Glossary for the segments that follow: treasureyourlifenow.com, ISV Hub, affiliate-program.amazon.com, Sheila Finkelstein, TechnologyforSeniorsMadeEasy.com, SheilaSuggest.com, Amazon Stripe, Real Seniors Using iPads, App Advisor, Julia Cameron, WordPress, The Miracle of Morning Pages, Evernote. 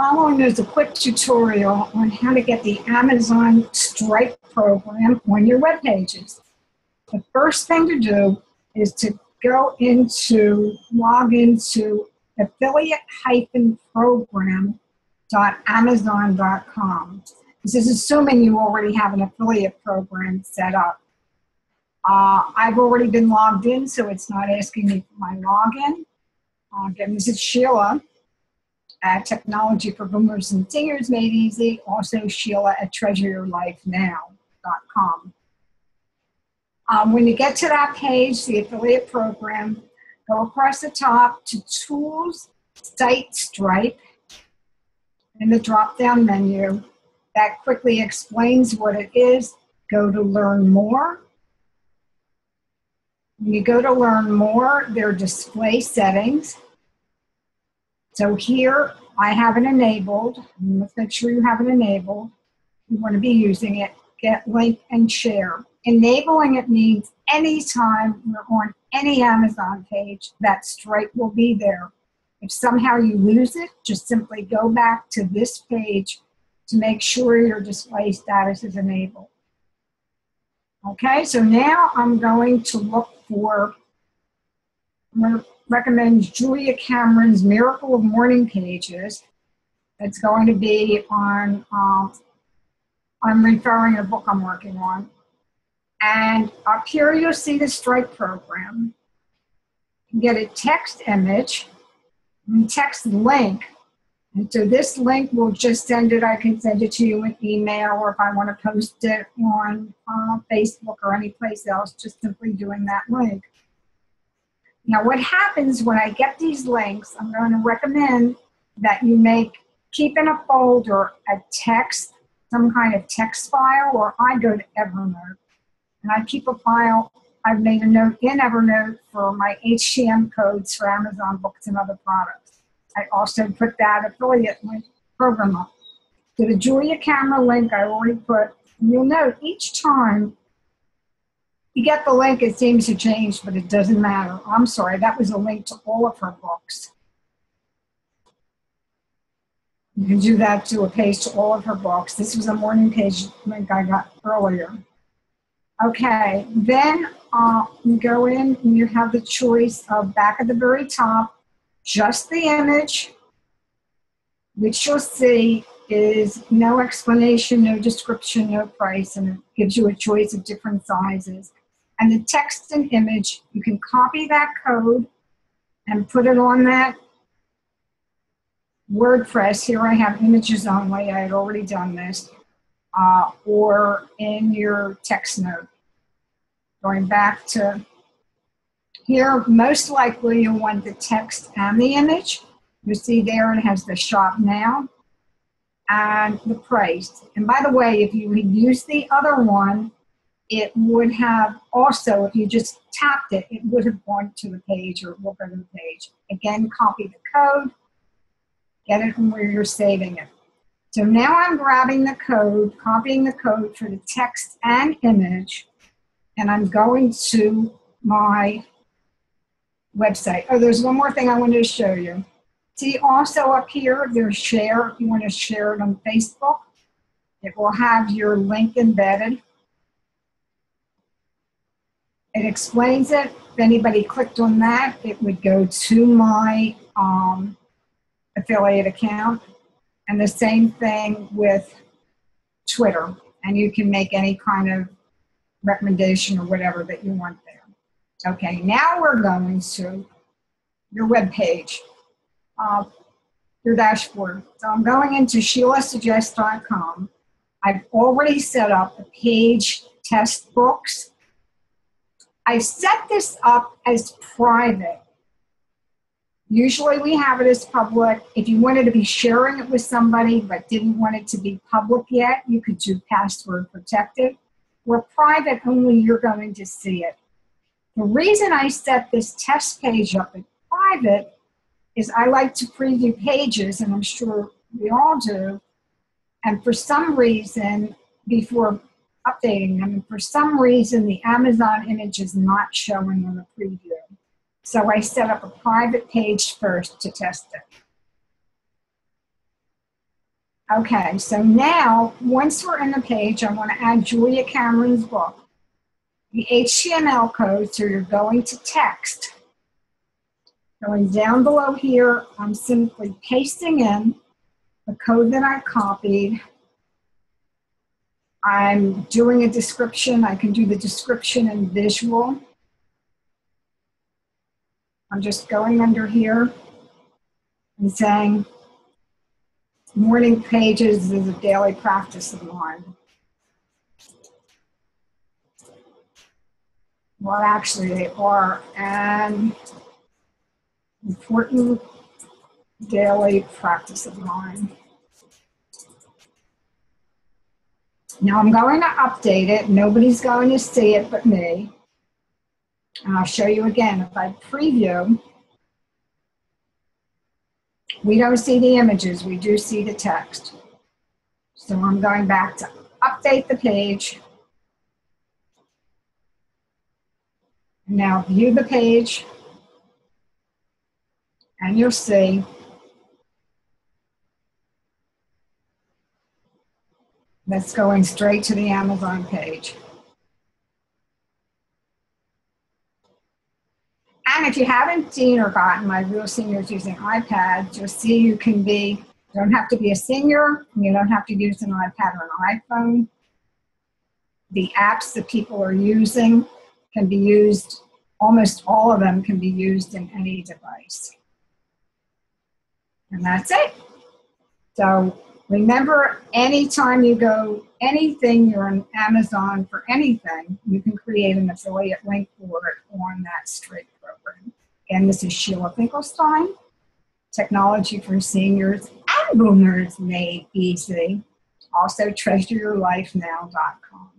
following is a quick tutorial on how to get the Amazon Stripe program on your web pages. The first thing to do is to log into affiliate-program.amazon.com. This is assuming you already have an affiliate program set up. I've already been logged in, so it's not asking me for my login. Again, this is Sheila at Technology for Boomers and Seniors Made Easy, also Sheila at treasureyourlifenow.com. When you get to that page, the affiliate program, go across the top to Tools, Site Stripe, in the drop-down menu. That quickly explains what it is. Go to Learn More. When you go to Learn More, there are display settings. So here, I have it enabled. Let's make sure you have it enabled. You want to be using it. Get link and share. Enabling it means anytime we're on any Amazon page, that Stripe will be there. If somehow you lose it, just simply go back to this page to make sure your display status is enabled. Okay, so now I'm going to look for, I'm going to recommend Julia Cameron's Miracle of Morning Pages. It's going to be on, I'm referring to a book I'm working on. And up here you'll see the Stripe program. You can get a text image and text link. And so this link will just send it. I can send it to you in email, or if I want to post it on Facebook or anyplace else, just simply doing that link. Now what happens when I get these links, I'm going to recommend that you keep in a folder a text, some kind of text file, or I go to Evernote. And I keep a file. I've made a note in Evernote for my HTML codes for Amazon books and other products. I also put that affiliate link program up. So the Julia Cameron link I already put. And you'll note each time you get the link, it seems to change, but it doesn't matter. I'm sorry, that was a link to all of her books. You can do that to a page to all of her books. This was a morning page link I got earlier. Okay, then you go in and you have the choice of back at the very top, just the image, which you'll see is no explanation, no description, no price, and it gives you a choice of different sizes. And the text and image, you can copy that code and put it on that WordPress. Here I have images only, I had already done this. Or in your text note. Going back to here, most likely you'll want the text and the image. You see there it has the shop now and the price. And by the way, if you had used the other one, it would have also, if you just tapped it, it would have gone to the page, or it will go to the page. Again, copy the code, get it from where you're saving it. So now I'm grabbing the code, copying the code for the text and image, and I'm going to my website. Oh, there's one more thing I wanted to show you. See, also up here, there's share. If you want to share it on Facebook, it will have your link embedded. It explains it. If anybody clicked on that, it would go to my affiliate account. And the same thing with Twitter. And you can make any kind of recommendation or whatever that you want there. Okay, now we're going to your web page, your dashboard. So I'm going into SheilaSuggest.com. I've already set up the page test books. I set this up as private. Usually we have it as public. If you wanted to be sharing it with somebody but didn't want it to be public yet, you could do password protected. Where private only, you're going to see it. The reason I set this test page up as private is I like to preview pages, and I'm sure we all do, and for some reason, before updating them, for some reason the Amazon image is not showing on the preview. So I set up a private page first to test it. Okay, so now, once we're in the page, I want to add Julia Cameron's book. The HTML code, so you're going to text. Going down below here, I'm simply pasting in the code that I copied. I'm doing a description. I can do the description and visual. I'm just going under here and saying, Morning Pages is a daily practice of mine. Well, actually they are an important daily practice of mine. Now I'm going to update it. Nobody's going to see it but me. And I'll show you again. If I preview, we don't see the images, we do see the text. So I'm going back to update the page. Now view the page, and you'll see that's going straight to the Amazon page. And if you haven't seen or gotten my Real Seniors Using iPads, you'll see you can be, you don't have to be a senior, you don't have to use an iPad or an iPhone. The apps that people are using can be used, almost all of them can be used in any device. And that's it. So remember, anytime you go, anything you're on Amazon for anything, you can create an affiliate link for it on that Stripe program. Again, this is Sheila Finkelstein, Technology for Seniors and Boomers Made Easy. Also, treasureyourlifenow.com.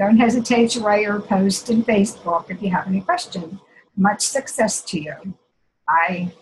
Don't hesitate to write or post in Facebook if you have any questions. Much success to you. Bye.